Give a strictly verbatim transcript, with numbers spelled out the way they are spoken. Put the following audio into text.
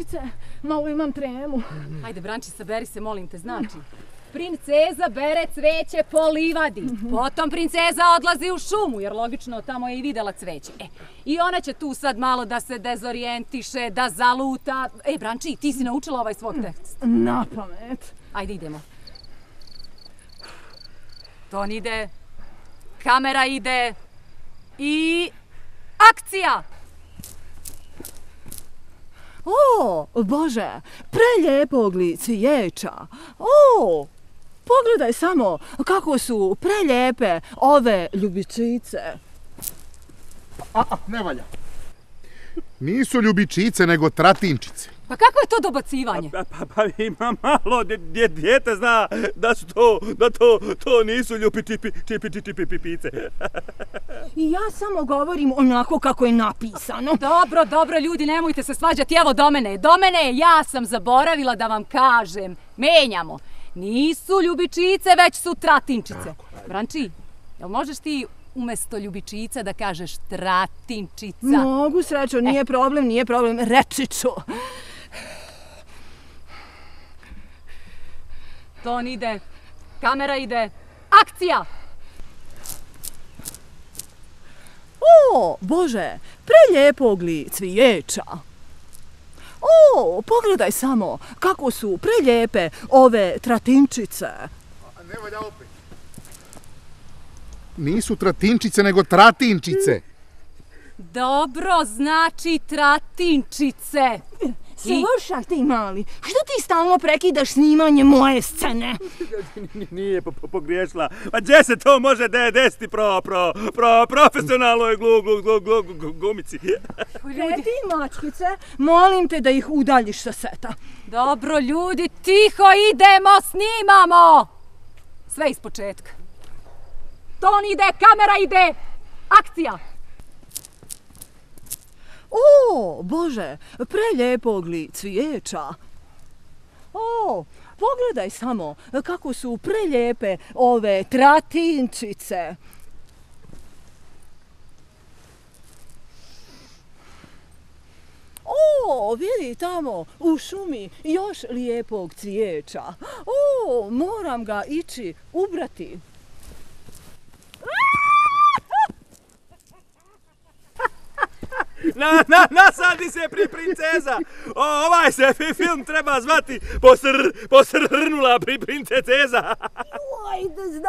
Duškice, malo imam tremu. Ajde, Branči, saberi se, molim te, znači. Princeza bere cveće po livadi, potom princeza odlazi u šumu, jer logično tamo je i videla cveće. E, i ona će tu sad malo da se dezorijentiše, da zaluta. E, Branči, ti si naučila ovaj svog tekst. Na pamet. Ajde, idemo. Ton ide, kamera ide i akcija! O, Bože, prelijepog li cvijeća. O, pogledaj samo kako su prelijepe ove ljubičice. A, a, ne valja. Nisu ljubičice, nego tratinčice. Pa kako je to dobacivanje? Pa, pa, pa ima malo, djete zna da su to, da to, to nisu ljubičice. Ja samo govorim onako kako je napisano. Dobro, dobro, ljudi, nemojte se svađati, evo do mene. Do mene, ja sam zaboravila da vam kažem. Menjamo. Nisu ljubičice, već su tratinčice. Branči, jel možeš ti... umesto ljubičica da kažeš tratinčica. Mogu, srećo, nije problem, nije problem. Reći ću. Ton ide, kamera ide, akcija! O, Bože, prelijepog li cvijeća. O, pogledaj samo kako su prelijepe ove tratinčice. Ne valja opet. Nisu tratinčice, nego tratinčice. Dobro, znači tratinčice. Slušaj ti, mali, što ti stalno prekidaš snimanje moje scene? Nije pogriješila. Pa gdje se to može desiti profesionalnoj glumici? Redi, mačkice, molim te da ih udaljiš sa seta. Dobro, ljudi, tiho idemo, snimamo! Sve iz početka. Ton ide, kamera ide, akcija! O, Bože, prelijepog li cvijeća. O, pogledaj samo kako su prelijepe ove tratinčice. O, vidi tamo u šumi još lijepog cvijeća. O, moram ga ići ubrati. Nasadi se pri princeza! Ovaj se film treba zvati Posrnula pri princeza! Ajde, znam!